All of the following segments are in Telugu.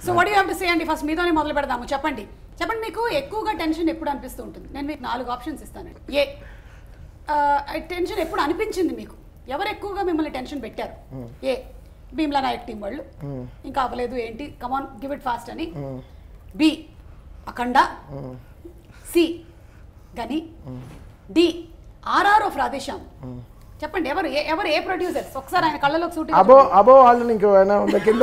So what do you have to say and first meetone modalu pedamu cheppandi. Cheppandi meeku ekkuva tension eppudu anipistu untundi. Nenu meeku nalugu options isthananu. A tension eppudu anipinchindi meeku. Evaru ekkuva mimmalni tension pettaru. A Bimla Nayak team vallu. Inka avaledu enti come on give it fast ani. B Akanda. C Ghani. D RRR of Radheshyam. చెప్పండి ఎవరు ఎవరు ఏ ప్రొడ్యూసర్స్ ఒకసారి ఆయన కళ్ళలోకి షూట్ అబో అబో వాళ్ళని ఇంకా ఏనా ఉందా కింద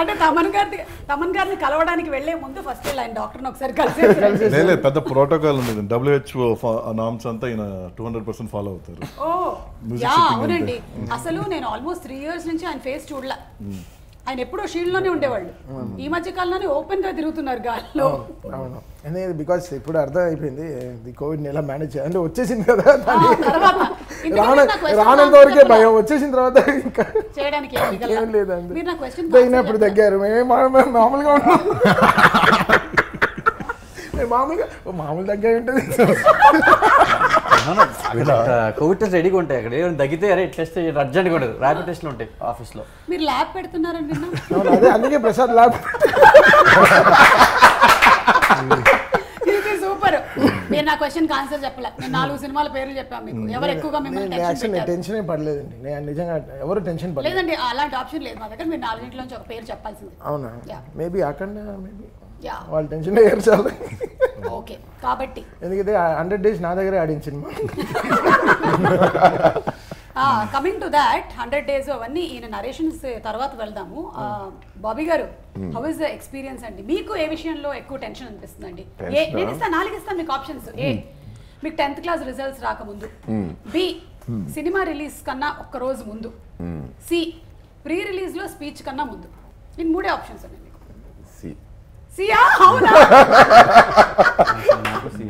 అంటే తమన్ గారిని కలవడానికి వెళ్లే ముందు ఫస్ట్ ఆయన డాక్టర్ని ఒకసారి కలిసి లేదు పెద్ద ప్రోటోకాల్ ఉంది WHO నామ్స్ అంతా ఈయన 200% ఫాలో అవుతారు ఓ యా అవునండి అసలు నేను ఆల్మోస్ట్ 3 ఇయర్స్ నుంచి ఆయన ఫేస్ చూడలా ఆయన ఎప్పుడో షీల్డ్ లోనే ఉండేవాళ్ళు ఈ మధ్య కాలంలోనే ఓపెన్ గా తిరుగుతున్నారు గాల్లో అవును ఎందుకంటే బికాజ్ ఇప్పుడు అర్థం అయిపోయింది ది కోవిడ్ ని ఎలా మేనేజ్ చేయాలి వచ్చేసింది కదా రానంత వరకే భయం వచ్చేసిన తర్వాత ఇంకా చేయడానికి ఏం లేదండి మీరు నా క్వశ్చన్ దైనప్పుడు దగ్గారు మామూలుగా ఉన్నాం మామూలు దగ్గర ఉంటుంది కోవిడ్ టెస్ట్ రెడీగా ఉంటాయి అక్కడ ఏమైనా తగ్గితే అరే టెస్ట్ అర్జెంట్గా ఉండదు ర్యాపిడ్ టెస్ట్లు ఉంటాయి ఆఫీస్లో మీరు ల్యాబ్ పెడుతున్నారండి అదే అందుకే ప్రసాద్ ల్యాబ్ సూపర్ మీరు నా క్వశ్చన్కి ఆన్సర్ చెప్పలే నేను 4 సినిమాల పేర్లు చెప్పాను మీకు ఎవరు ఎక్కువగా మిమ్మల్ని టెన్షన్ ఏం పడలేదండి నేను నిజంగా ఎవరు టెన్షన్ పడలేదు లేదండి అలాంటి ఆప్షన్ లేదు మా దగ్గర మీరు 4 నుంచి ఒక పేరు చెప్పాల్సింది అవునా మేబీ అక్కడ మేబీ వాళ్ళు టెన్షన్ ఏర్చాలి ఓకే కాబట్టి ఎందుకంటే 100 డేస్ నా దగ్గరే ఆడించింది కమింగ్ టు దాట్ 100 డేస్ అవన్నీ ఈయన నరేషన్స్ తర్వాత వెళ్దాము బాబీ గారు హౌ ఇస్ ద ఎక్స్పీరియన్స్ అండి మీకు ఏ విషయంలో ఎక్కువ టెన్షన్ అనిపిస్తుందండి ఏ నేను ఇస్తాను 4 ఇస్తాను మీకు ఆప్షన్స్ ఏ మీకు 10th క్లాస్ రిజల్ట్స్ రాకముందు బి సినిమా రిలీజ్ కన్నా ఒక రోజు ముందు సి ప్రీ రిలీజ్ లో స్పీచ్ కన్నా ముందు నేను 3 ఆప్షన్స్ ఉన్నాయి మీకు సి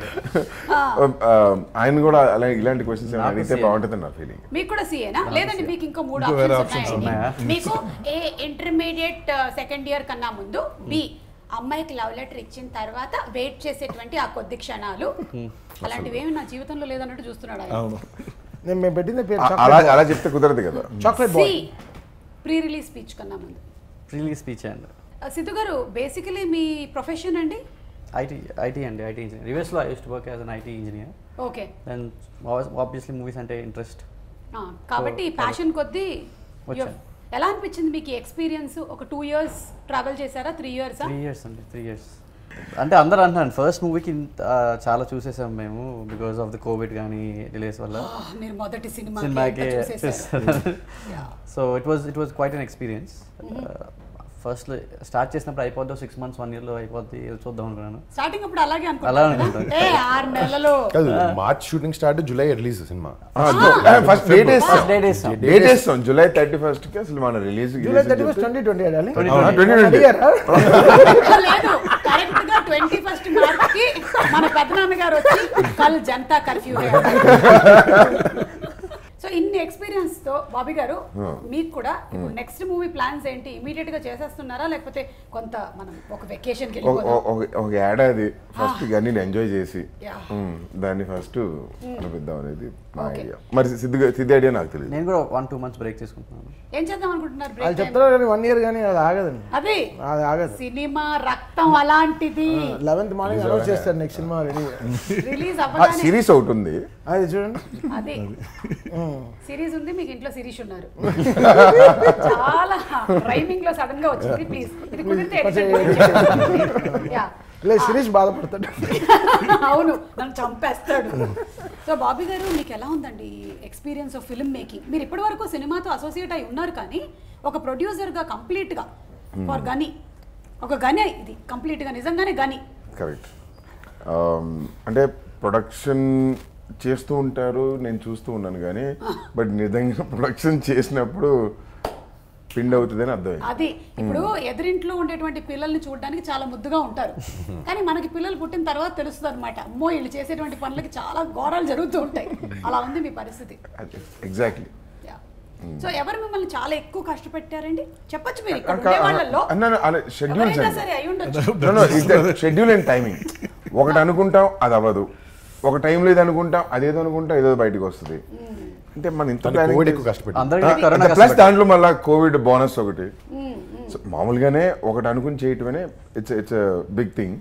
ఆయన కూడా అలా ఇలాంటి క్వశ్చన్స్ అడిగితే బాగుంటుంది నా ఫీలింగ్ మీకు కూడా సీఏనా లేదండి మీకు ఇంకా 3 ఆప్షన్స్ ఉన్నాయా మీకు ఏ ఇంటర్మీడియట్ సెకండ్ ఇయర్ కన్నా ముందు బి అమ్మాయికి లవ్ లెటర్ ఇచ్చిన తర్వాత వెయిట్ చేసేటువంటి ఆ కొద్ది క్షణాలు అలాంటివి ఏమి నా జీవితంలో లేదన్నట్టు చూస్తున్నాడు ఆయన నేను పెట్టిన పేరు అలా చెప్తే కుదరదు కదా chocolate boy pre release speech కన్నా ముందు ప్రీ రిలీజ్ స్పీచ్ అండి సిద్ధు గారు బేసికలీ మీ ప్రొఫెషన్ అండి ఐటీ అండి ఐటీ ఇంజనీర్ రివర్స్లో I used to work as an IT engineer okay then obviously movies అంటే ఇంట్రెస్ట్ కాబట్టి ప్యాషన్ కొద్ది ఎలా అనిపించింది మీకు ఎక్స్పీరియన్స్ ఒక 2 ఇయర్స్ ట్రావెల్ చేశారా 3 ఇయర్స్ అంటే అందరూ అంటున్నాను ఫస్ట్ మూవీకి చాలా చూసేసాం మేము బికాస్ ఆఫ్ ద కోవిడ్ కానీ డిలేస్ వల్ల సినిమాకి so it was quite an experience first start చేసినప్పుడు అయిపోద్ది 6 మంత్స్ 1 ఇయర్ లో అయిపోద్ది చూద్దాం అనుకున్నాను స్టార్టింగ్ అప్పుడు అలాగే అనుకున్నాను ఏ 6 నెలలు March shooting start July release cinema first date is on July 31st కి అసలు మన రిలీజ్ జూలై 31st 2020 అడాలి 2020 లేదు కరెక్ట్ గా 21st మార్చ్ కి మన పెద్దనాన్న గారు వచ్చి కల్ జనతా కర్ఫ్యూ సో ఇన్ని ఎక్స్పీరియన్స్ తో బాబీ గారు మీకు కూడా నెక్స్ట్ మూవీ ప్లాన్స్ ఏంటి ఇమిడియట్ గా చేసేస్తున్నారా లేకపోతే కొంత మనం ఒక వెకేషన్ కి వెళ్ళిపోదాం ఒక ఏడాది ఫస్ట్ గన్నిని ఎంజాయ్ చేసి దాన్ని ఫస్ట్ అనుపిద్దాం అనేది మా ఐడియా మరి సిద్ధి ఐడియా నాకు తెలియదు నేను కూడా 1-2 మంత్స్ బ్రేక్ తీసుకుంటున్నాను ఏం చేద్దాం అనుకుంటున్నారు బ్రేక్ చెప్తారా కానీ 1 ఇయర్ గానీ అది ఆగదు అది ఆగదు సినిమా రక్తం అలాంటిది 11th మార్నింగ్ అనౌన్స్ చేస్తారు నెక్స్ట్ సినిమా రిలీజ్ అవ్వగానే సిరీస్ అవుతుంది అది చూడండి అదే సిరీస్ ఉంది మీకు ఇంట్లో సిరీస్ ఉన్నారు చాలా రైమింగ్ లో సడన్ గా వచ్చింది ప్లీజ్ ఇది కుదిరితే యా లే సిరీస్ బాధపడతాడు అవును నన్ను చంపేస్తాడు సో బాబీ గారు మీకు ఎలా ఉందండి ఎక్స్పీరియన్స్ ఆఫ్ ఫిల్మ్ మేకింగ్ మీరు ఇప్పటి వరకు సినిమాతో అసోసియేట్ అయి ఉన్నారు కానీ ఒక ప్రొడ్యూసర్ గా కంప్లీట్ గా ఫర్ గని ఒక గని ఇది కంప్లీట్ గా నిజంగానే గని కరెక్ట్ అంటే ప్రొడక్షన్ చేస్తూ ఉంటారు నేను చూస్తూ ఉన్నాను కానీ బట్ నిజంగా ప్రొడక్షన్ చేసినప్పుడు పిండి అవుతుందని అర్థం. అది ఇప్పుడు ఎదురింట్లో ఉండేటువంటి పిల్లల్ని చూడడానికి చాలా ముద్దుగా ఉంటారు, కానీ మనకి పిల్లలు పుట్టిన తర్వాత తెలుస్తుంది అనమాట, అమ్మో వీళ్ళు చేసేటువంటి పనులకి చాలా ఘోరాలు జరుగుతూ ఉంటాయి. అలా ఉంది మీ పరిస్థితి. ఎగ్జాక్ట్లీ. సో ఎవరు మిమ్మల్ని చాలా ఎక్కువ కష్టపెట్టారండి చెప్పొచ్చు మీరు? Schedule and timing. ఒకటి అనుకుంటాం అది అవ్వదు, ఒక టైంలో ఇది అనుకుంటాం, అదేదో అనుకుంటాం ఏదో బయటకు వస్తుంది. అంటే మనం ఇంత కష్టపడి ప్లస్ దాంట్లో మళ్ళీ కోవిడ్ బోనస్ ఒకటి. సో మామూలుగానే ఒకటి అనుకుని చేయటమే ఇట్స్ ఇట్స్ బిగ్ థింగ్,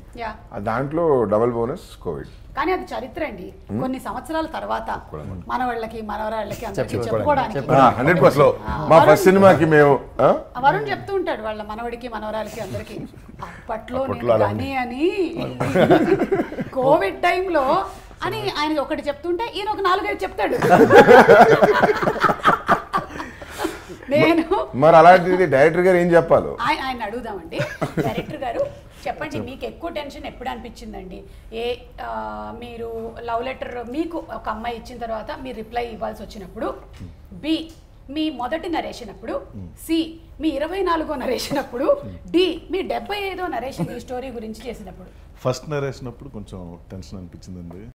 దాంట్లో డబల్ బోనస్ కోవిడ్. కానీ అది చరిత్ర అండి, కొన్ని సంవత్సరాల తర్వాత మన వాళ్ళకి మనవరాళ్ళకి అందరికీ చెప్పుకోవడానికి. మేము వరుణ్ చెప్తూ ఉంటాడు వాళ్ళ మనవడికి మనవరాలకి అందరికి, అప్పట్లో ఘని అని కోవిడ్ టైంలో అని ఆయన ఒకటి చెప్తుంటే ఈయన ఒక నాలుగైదు చెప్తాడు. నేను మరి అలాంటిది డైరెక్టర్ గారు ఏం చెప్పాలి ఆయన అడుగుదామండి. డైరెక్టర్ గారు చెప్పండి, మీకు ఎక్కువ టెన్షన్ ఎప్పుడు అనిపించిందండి? మీరు లవ్ లెటర్ మీకు ఒక అమ్మాయి ఇచ్చిన తర్వాత మీరు రిప్లై ఇవ్వాల్సి వచ్చినప్పుడు, బి మీ మొదటి నరేషన్ అప్పుడు, సి మీ 24వ నరేషన్ అప్పుడు, డి మీ 75వ నరేషన్ ఈ స్టోరీ గురించి చేసినప్పుడు. ఫస్ట్ నరేషన్ అప్పుడు కొంచెం టెన్షన్ అనిపించిందండి.